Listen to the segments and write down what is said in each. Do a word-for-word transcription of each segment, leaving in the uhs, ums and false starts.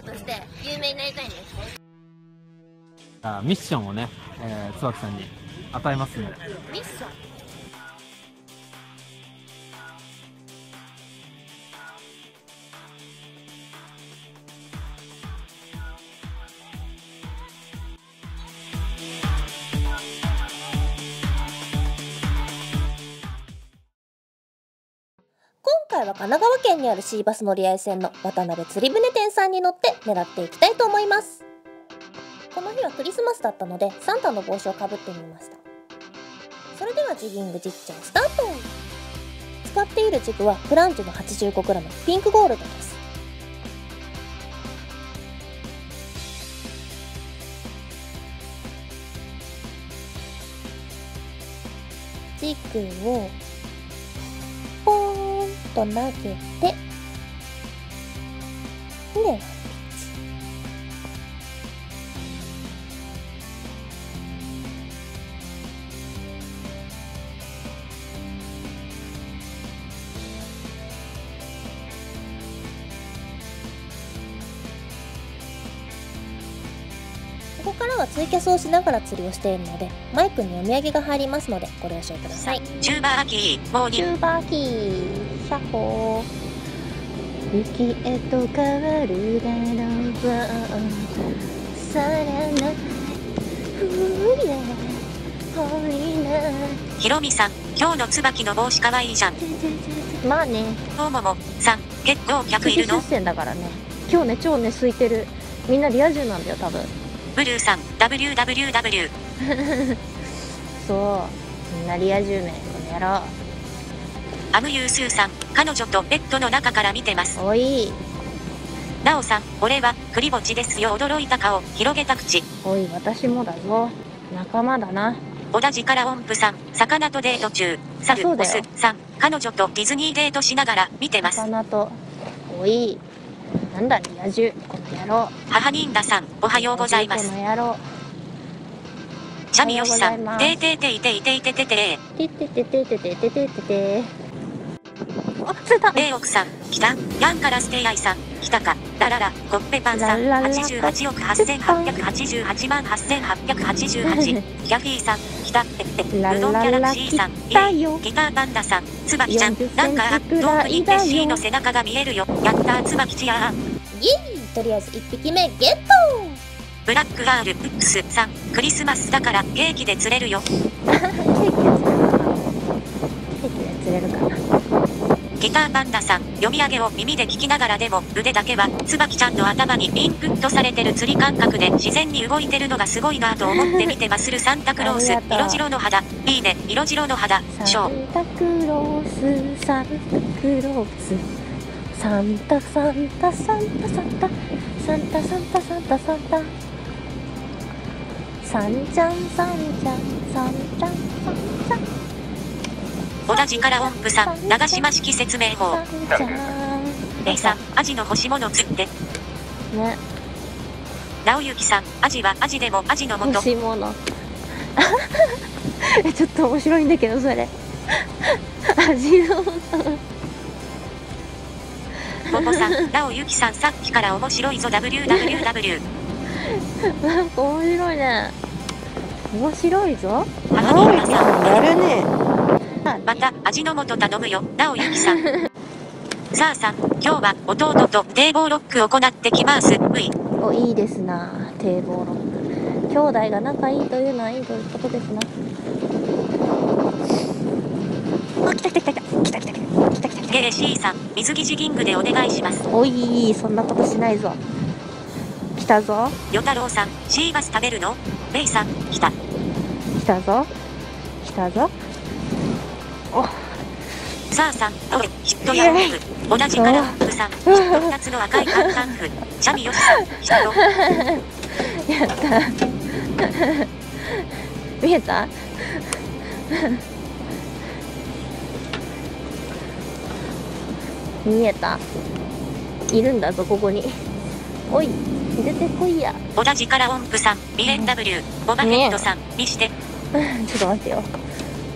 ーとして有名になりたいんです。あ、ミッションをね、えー、椿さんに与えますね。ミッション、今回は神奈川県にあるシーバス乗り合い線の渡辺釣り船店さんに乗って狙っていきたいと思います。この日はクリスマスだったのでサンタの帽子をかぶってみました。それではジギング実験スタート。使っている軸はフランジュの はちじゅうごグラム ピンクゴールドです。軸をポーンと投げて狙う。ここからはツイキャスをしながら釣りをしているのでマイクに読み上げが入りますのでご了承ください。チューバーキーボーチューバーキーシャホー雪へと変わるだろうさらなふりやほりなひろみさん、今日の椿の帽子かわいいじゃん。まあね。どうももさん、結構客いるの？だからね、今日ね、超ね、空いてる。みんなリア充なんだよ、多分。ブルーさん ダブリューダブリューダブリュー そう、みんなリア充名を狙ろう。アムユースーさん、彼女とベッドの中から見てます。おいなおさん、俺はクリぼちですよ。驚いた顔、広げた口。おい、私もだぞ。仲間だな。小田力音符さん、魚とデート中。サルオスさん、彼女とディズニーデートしながら見てます。魚と、おいなんだリア充、この野郎。母忍ださん、おはようございます。この野郎。シャミヨシさん、てーてーていていていてててーてててててててて。あ、釣れた。レイオクさん、来たやんからステイアイさん、来たかラララ、コッペパンさん、はちじゅうはちおくはっせんはっぴゃくはちじゅうはちまんはっせんはっぴゃくはちじゅうはち。ギャフィーさん、来たペペうどんギャラクシーさん、イエイギターパンダさん、つばきちゃん、なんか遠くにテッシーの背中が見えるよ。やったー、つばきちゃん。イエイ、とりあえずいっぴきめゲット。ブラックガールブックスさん、クリスマスだからケーキで釣れるよ。ケーキで釣れるかな。ギターパンダさん、読み上げを耳で聞きながらでも腕だけは椿ちゃんの頭にインプットされてる。釣り感覚で自然に動いてるのがすごいなと思って見てます。サンタクロース色白の肌いいね。色白の肌ショーサンタクロースサンタクロースサンタサンタサンタサンタサンタサンタサンタサンタサンちゃんサンちゃんサンちゃんサンちゃん。小田力音符さん、長島式説明法。レイさん、アジの干し物釣ってね。直行さん、アジはアジでもアジの元干し物ちょっと面白いんだけどそれアジの元。ポポさん、なおゆきさん、さっきから面白いぞ ダブリューダブリューダブリュー なんか面白いね。面白いぞ。母みんなさんやるね。また味の素頼むよなおゆきさんさあさん、今日は弟と堤防ロックを行ってきます。お、いいですな堤防ロック。兄弟が仲いいというのはいいということですな。あ、来た来た来た来た来た来た来た来た。ゲーシーさん、水着ジギングでお願いします。おい、そんなことしないぞ。来たぞ。与太郎さん、シーバス食べるの？レイさん、来た来たぞ来たぞ。おさあさん、おい、ヒットヤーフ同じからフーさん、ヒットふたつの赤いカンカンフシャミヨシさん、来たよやった見えた見えた。いるんだぞここに。おい出てこいや。小田力音符さん、ビーエムダブリュー ボバフェットさん、見してちょっと待ってよ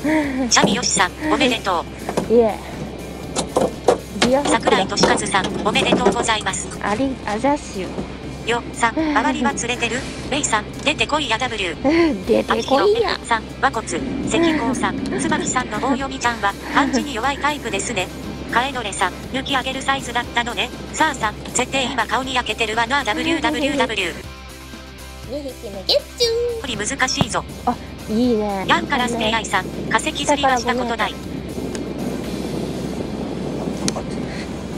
シャミヨシさん、おめでとう。いえ桜井俊和さん、おめでとうございます。あり、あざしゅ。よ、さん、周りは釣れてる？メイさん、出てこいや W。出てこいや。さん、和骨、関光さん、つばみさんの棒読みちゃんは、漢字に弱いタイプですね。カエドレさん、抜き上げるサイズだったのね。さあさん、絶対今顔に焼けてるわな ダブリューダブリューダブリュー。これ難しいぞ。あ、いいね。ヤンカラステイアイさん、化石釣りはしたことない。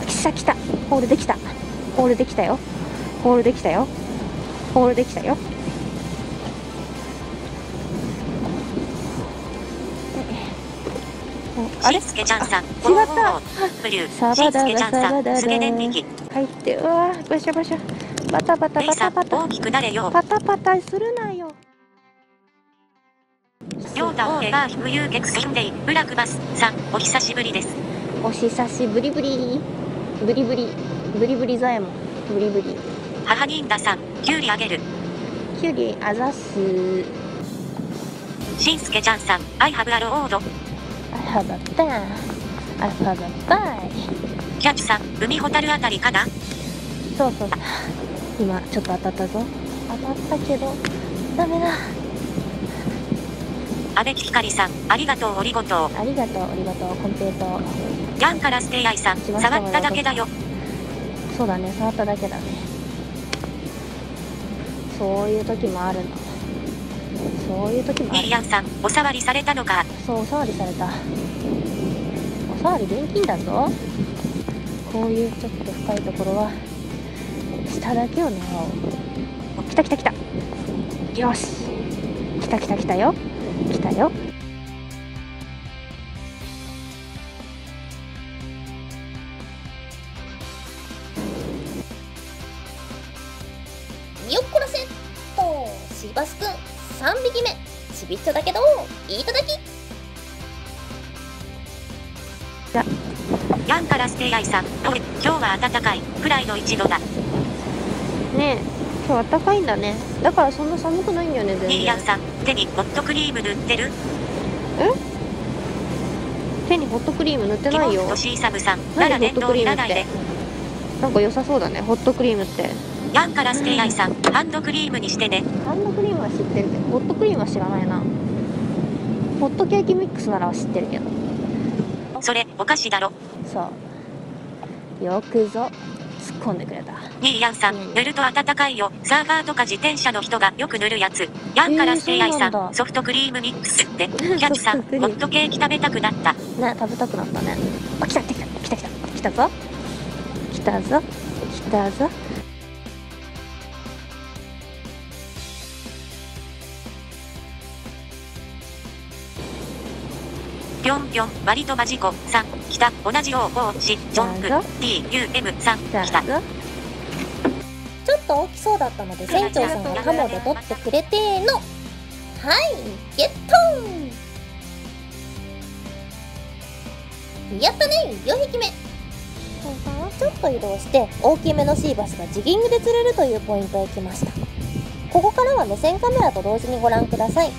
来た来た。ホールできた。ホールできたよ。ホールできたよ。ホールできたよ。あれ？しつけちゃんさん、違った。サバダダサバダ。入って、うわ、バシャバシャ。バタバタバタバタ大きくなれよ。パタパタするなよ。りょうたおえがひくゆうげくすんでいブラクバスさん、お久しぶりです。お久しぶりぶりぶりぶりぶりぶりざえもぶりぶり。母にんださん、きゅうりあげる。きゅうりあざす。しんすけちゃんさん、アイハブアロード。アイハブバイアイハブバイ。キャッチさん、海ほたるあたりかな。そうそう。今ちょっと当たったぞ。当たったけどダメだ。阿部ひかりさん、ありがとうオリゴ糖。ありがとうオリゴ糖コンペイトー。ギャンからステイアイさん、触っただけだよ。そうだね、触っただけだね。そういう時もあるの。そういう時もある。ミリアンさん、お触りされたのか。そう、お触りされた。お触り現金だぞ。こういうちょっと深いところは下だけを狙おう。来た来た来た。よし。来た来た来たよ。来たよ。見よっこらせっと。しばすくんさんびきめ。ちびっちょだけどいただき。じゃ。ヤンカラステイアイさん。今日は暖かいくらいの一度だ。ねえ、今日暖かいんだね。だからそんな寒くないんだよね。全然。いやさん、手にホットクリーム塗ってる？え？手にホットクリーム塗ってないよ。キモフトシーサブさん、なら電動いらないで。なんか良さそうだね、ホットクリームって。ヤンカラステイアイさん、ハンドクリームにしてね。ハンドクリームは知ってるけど、ホットクリームは知らないな。ホットケーキミックスならは知ってるけど。それお菓子だろ。そう。よくぞ。突っ込んでくれた。ニーヤンさん、うん、塗ると暖かいよ。サーファーとか自転車の人がよく塗るやつ。ヤンからステイアイさん、えー、ソフトクリームミックスって。キャッチさん、ホットケーキ食べたくなった。ね、食べたくなったね。あ、来た来た来た来た来たぞ。来たぞ。来たぞ。ぴょんぴょん、割とマジコさん、来た、同じ方向し、ジョンプ、ティーユーエム さん、来た。ちょっと大きそうだったので、船長さんがハモで取ってくれての、はい、ゲット！やったね、よんひきめ。ちょっと移動して、大きめのシーバスがジギングで釣れるというポイントへ来ました。ここからは目線カメラと同時にご覧ください。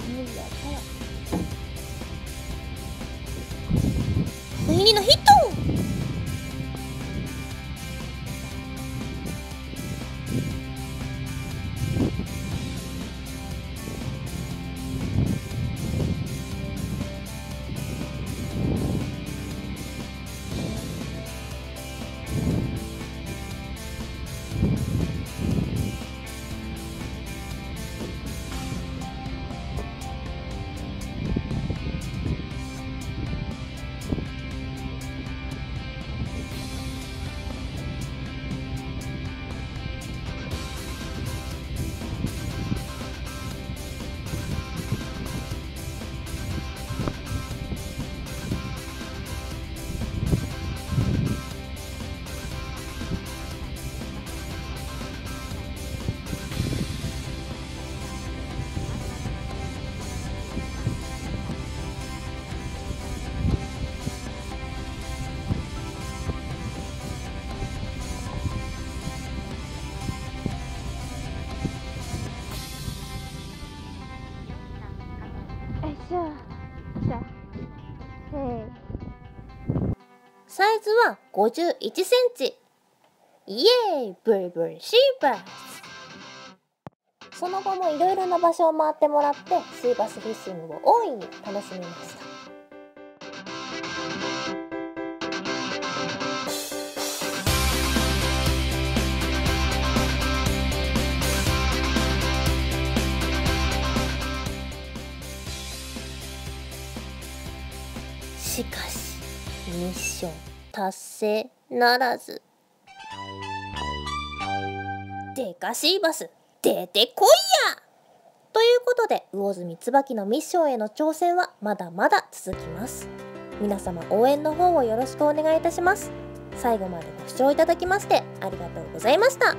無理だから。ウイニのヒット。サイズはごじゅういちセンチ。イエーイ、ブルブルシーバス。その後もいろいろな場所を回ってもらって、シーバスフィッシングを大いに楽しみました。しかしミッション達成ならず。デカシーバス出てこいやということで、魚住椿のミッションへの挑戦はまだまだ続きます。皆様応援の方をよろしくお願いいたします。最後までご視聴いただきましてありがとうございました。